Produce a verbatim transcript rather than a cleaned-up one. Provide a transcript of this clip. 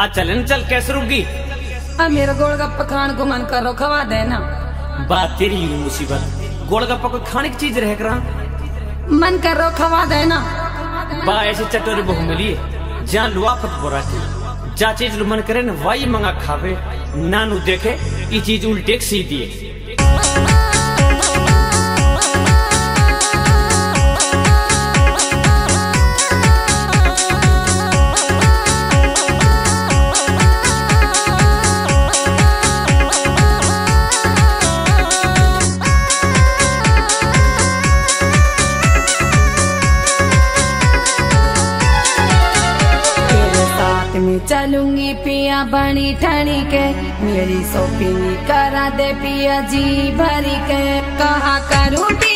आ चलन चल कैसे रुकी? आ मेरा गोलगप्पा खान को मन करो, खवा देना। बात तेरी ही मुसीबत, गोलगप्पा को खाने की चीज रह करा मन करो खवा देना। बा ऐसी चटोरी बहु मिली जहाँ लुआफत बोरा थी, जा चीज लु मन करे न वाई मंगा खावे, नानू देखे ये चीज उल्टे सी दिए। चलूंगी पिया बनी ठणी के, मेरी सोपी करा दे पिया जी भरी के, कहा करूँ।